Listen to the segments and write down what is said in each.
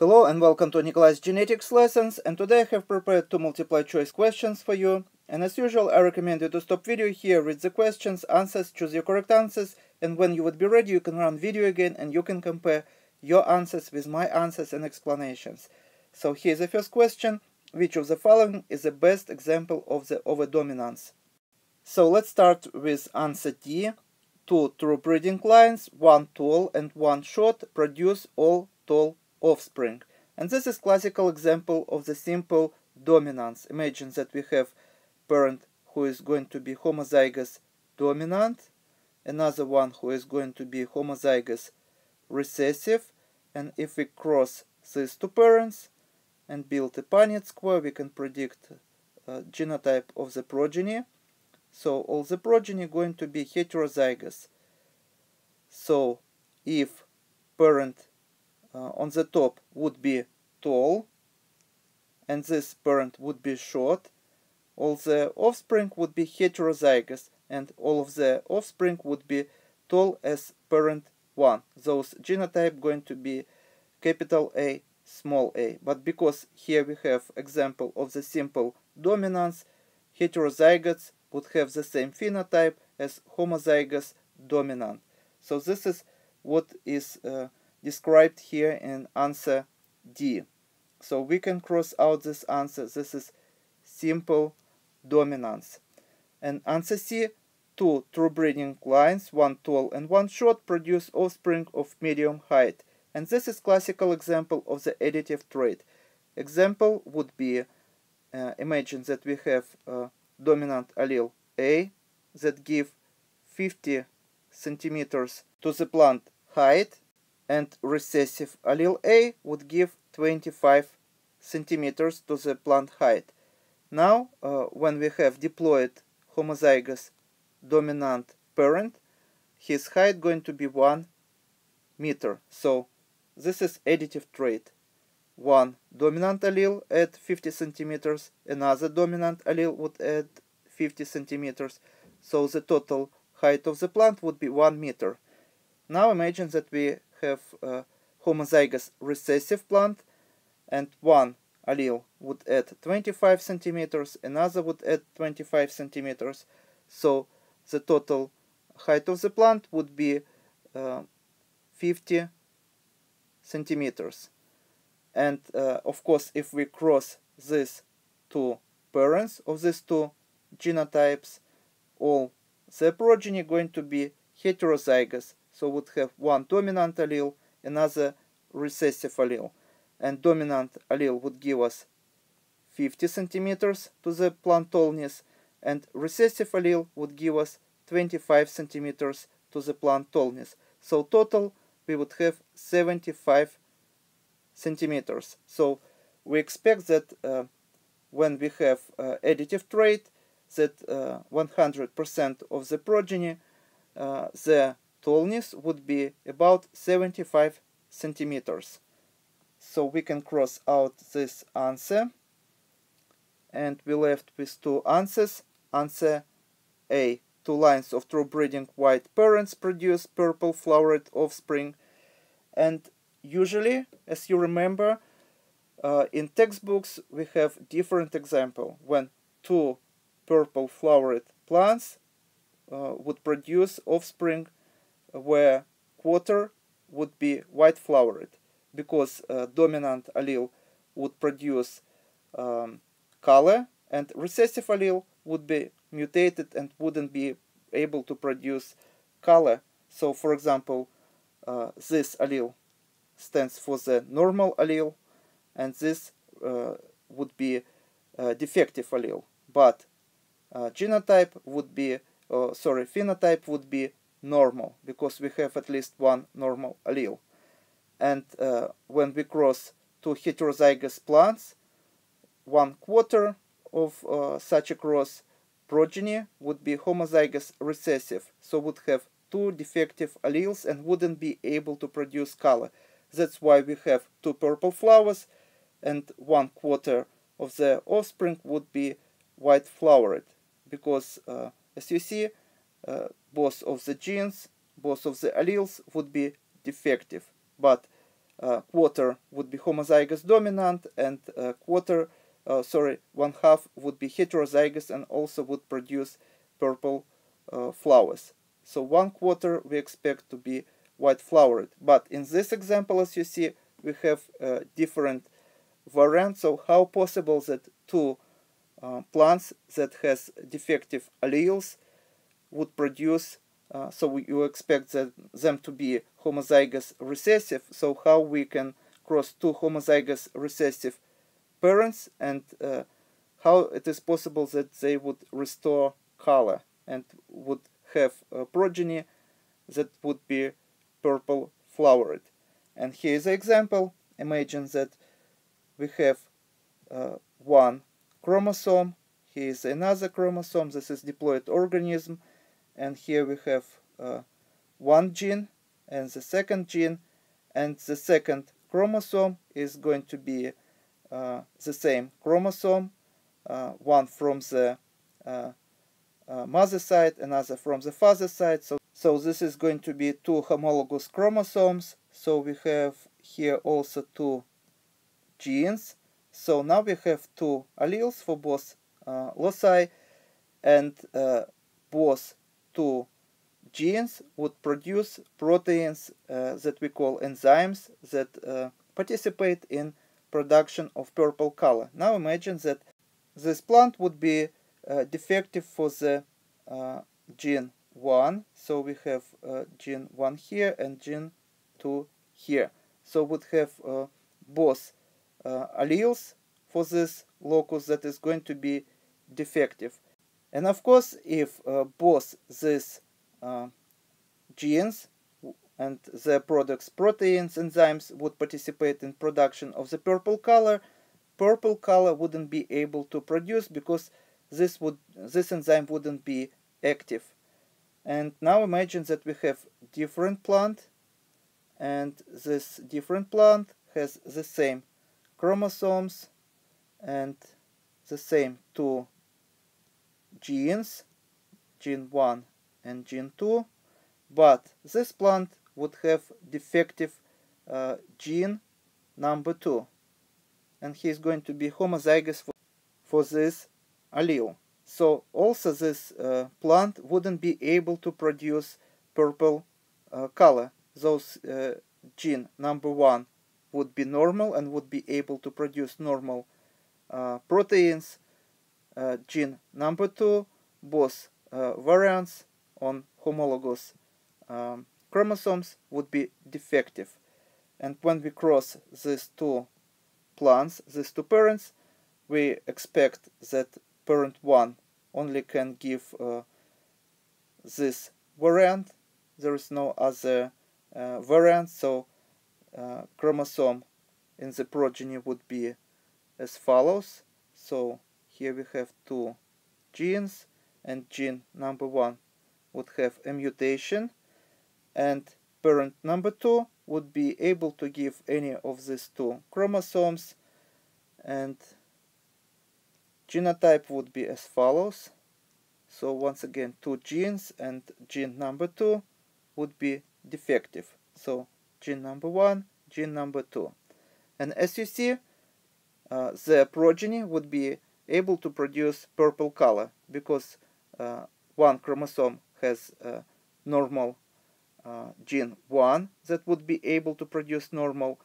Hello and welcome to Nikolai's Genetics Lessons, and today I have prepared two multiple choice questions for you. And as usual, I recommend you to stop video here, read the questions, answers, choose your correct answers, and when you would be ready, you can run video again and you can compare your answers with my answers and explanations. So here's the first question. Which of the following is the best example of the overdominance? So let's start with answer D. Two true breeding lines, one tall and one short, produce all tall offspring. And this is classical example of the simple dominance. Imagine that we have parent who is going to be homozygous dominant, another one who is going to be homozygous recessive, and if we cross these two parents and build a Punnett square, we can predict genotype of the progeny. So all the progeny going to be heterozygous. So if parent on the top would be tall and this parent would be short, all the offspring would be heterozygous and all of the offspring would be tall as parent 1. Those genotype going to be capital A, small a. But because here we have example of the simple dominance, heterozygotes would have the same phenotype as homozygous dominant. So this is what is described here in answer D. So we can cross out this answer. This is simple dominance. And answer C, two true breeding lines, one tall and one short, produce offspring of medium height. And this is classical example of the additive trait. Example would be, imagine that we have dominant allele A that give 50 centimeters to the plant height, and recessive allele A would give 25 centimeters to the plant height. Now, when we have diploid homozygous dominant parent, his height going to be 1 meter. So this is additive trait. One dominant allele at 50 centimeters, another dominant allele would add 50 centimeters. So the total height of the plant would be 1 meter. Now imagine that we have a homozygous recessive plant and one allele would add 25 centimeters, another would add 25 centimeters. So the total height of the plant would be 50 centimeters. And of course, if we cross these two parents of these two genotypes, all the progeny going to be heterozygous. So would have one dominant allele, another recessive allele. And dominant allele would give us 50 centimeters to the plant tallness, and recessive allele would give us 25 centimeters to the plant tallness. So total we would have 75 centimeters. So we expect that when we have additive trait, that 100% of the progeny, the tallness would be about 75 centimeters. So we can cross out this answer, and we left with two answers. Answer A, two lines of true breeding white parents produce purple flowered offspring. And usually, as you remember, in textbooks we have different example when two purple flowered plants would produce offspring where quarter would be white flowered, because dominant allele would produce color and recessive allele would be mutated and wouldn't be able to produce color. So for example, this allele stands for the normal allele and this would be defective allele, but phenotype would be normal, because we have at least one normal allele. And when we cross two heterozygous plants, one quarter of such a cross progeny would be homozygous recessive, so would have two defective alleles and wouldn't be able to produce color. That's why we have two purple flowers and one quarter of the offspring would be white flowered, because as you see, both of the alleles would be defective, but quarter would be homozygous dominant, and one half would be heterozygous and also would produce purple flowers. So one quarter we expect to be white flowered. But in this example, as you see, we have different variants. So how possible that two plants that has defective alleles would produce, so you expect that them to be homozygous recessive. So how we can cross two homozygous recessive parents, and how it is possible that they would restore color and would have a progeny that would be purple flowered. And here is an example. Imagine that we have one chromosome, here is another chromosome, this is diploid organism, and here we have one gene and the second gene, and the second chromosome is going to be the same chromosome, one from the mother side, another from the father side. So this is going to be two homologous chromosomes. So we have here also two genes. So now we have two alleles for both loci, and both two genes would produce proteins that we call enzymes that participate in production of purple color. Now imagine that this plant would be defective for the gene 1, so we have gene 1 here and gene 2 here. So would have both alleles for this locus that is going to be defective. And of course, if both these genes and their products, proteins, enzymes, would participate in production of the purple color wouldn't be able to produce, because this enzyme wouldn't be active. And now imagine that we have different plant, and this different plant has the same chromosomes and the same two genes, gene 1 and gene 2, but this plant would have defective gene number 2, and he is going to be homozygous for this allele. So also this plant wouldn't be able to produce purple color. Those gene number 1 would be normal and would be able to produce normal proteins. Gene number 2, both variants on homologous chromosomes, would be defective. And when we cross these two plants, these two parents, we expect that parent 1 only can give this variant. There is no other variant, so chromosome in the progeny would be as follows. So here we have two genes, and gene number 1 would have a mutation, and parent number 2 would be able to give any of these two chromosomes, and genotype would be as follows. So once again, two genes, and gene number 2 would be defective. So gene number 1, gene number 2. And as you see, the progeny would be able to produce purple color, because one chromosome has normal gene 1 that would be able to produce normal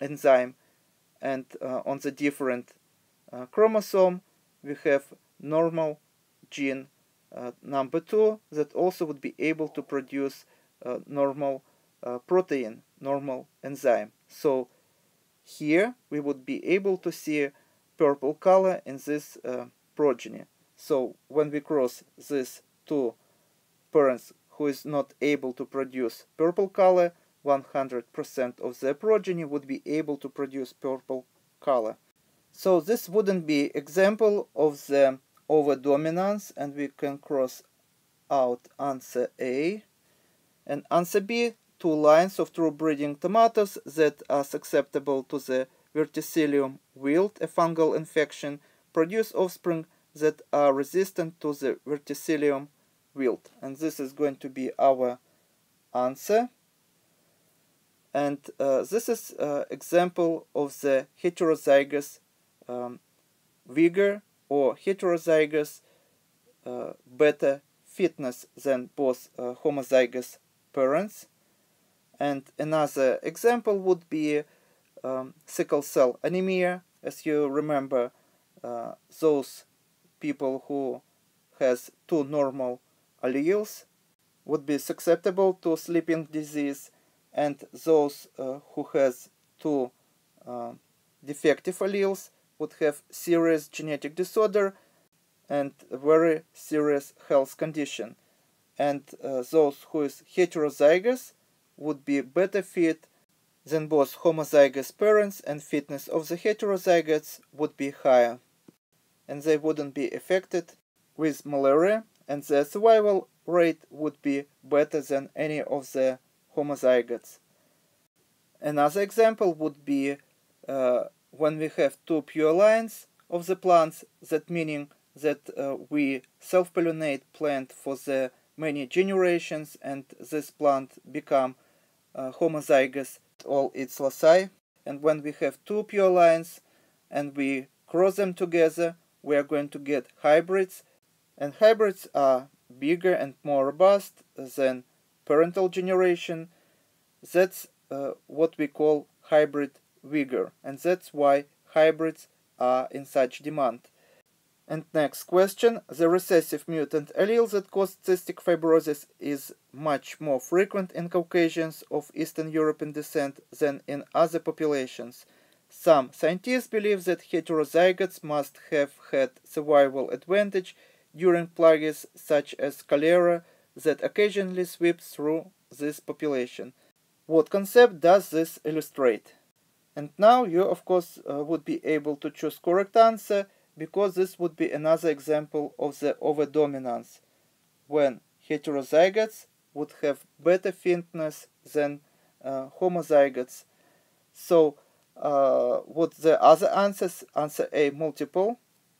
enzyme, and on the different chromosome we have normal gene number 2 that also would be able to produce normal protein, normal enzyme. So here we would be able to see purple color in this progeny. So when we cross these two parents who is not able to produce purple color, 100% of their progeny would be able to produce purple color. So this wouldn't be example of the overdominance, and we can cross out answer A. And answer B, two lines of true breeding tomatoes that are susceptible to the Verticillium wilt, a fungal infection, produce offspring that are resistant to the Verticillium wilt. And this is going to be our answer. And this is example of the heterozygous vigor or heterozygous better fitness than both homozygous parents. And another example would be sickle cell anemia. As you remember, those people who has two normal alleles would be susceptible to sleeping disease, and those who has two defective alleles would have serious genetic disorder and a very serious health condition. And those who is heterozygous would be better fit than both homozygous parents, and fitness of the heterozygotes would be higher, and they wouldn't be affected with malaria, and their survival rate would be better than any of the homozygotes. Another example would be when we have two pure lines of the plants, that meaning that we self-pollinate plant for the many generations, and this plant become homozygous all its loci. And when we have two pure lines and we cross them together, we are going to get hybrids, and hybrids are bigger and more robust than parental generation. That's what we call hybrid vigor, and that's why hybrids are in such demand. And next question, the recessive mutant allele that caused cystic fibrosis is much more frequent in Caucasians of Eastern European descent than in other populations. Some scientists believe that heterozygotes must have had survival advantage during plagues such as cholera that occasionally sweep through this population. What concept does this illustrate? And now you, of course, would be able to choose correct answer, because this would be another example of the overdominance, when heterozygotes would have better fitness than homozygotes. So what the other answers? Answer A, multiple,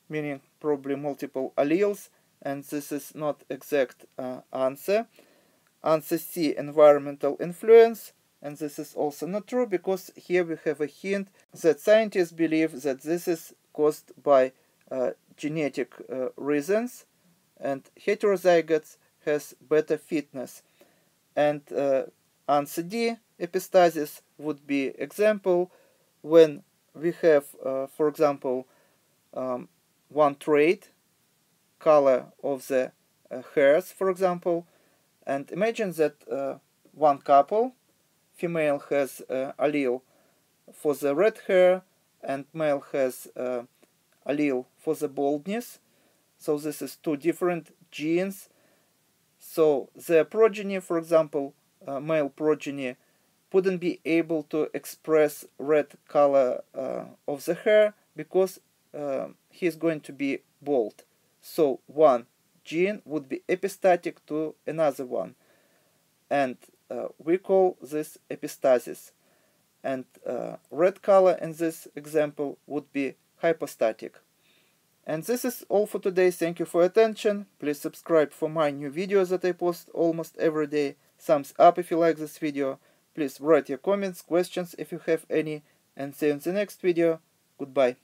meaning probably multiple alleles, and this is not exact answer. Answer C, environmental influence, and this is also not true, because here we have a hint that scientists believe that this is caused by genetic reasons, and heterozygotes has better fitness. And answer D, epistasis, would be example when we have, for example, one trait, color of the hairs, for example, and imagine that one couple, female has allele for the red hair and male has allele for the baldness. So this is two different genes. So their progeny, for example, male progeny, wouldn't be able to express red color of the hair, because he is going to be bald. So one gene would be epistatic to another one, and we call this epistasis. And red color in this example would be hypostatic. And this is all for today. Thank you for attention. Please subscribe for my new videos that I post almost every day. Thumbs up if you like this video. Please write your comments, questions if you have any. And see you in the next video. Goodbye.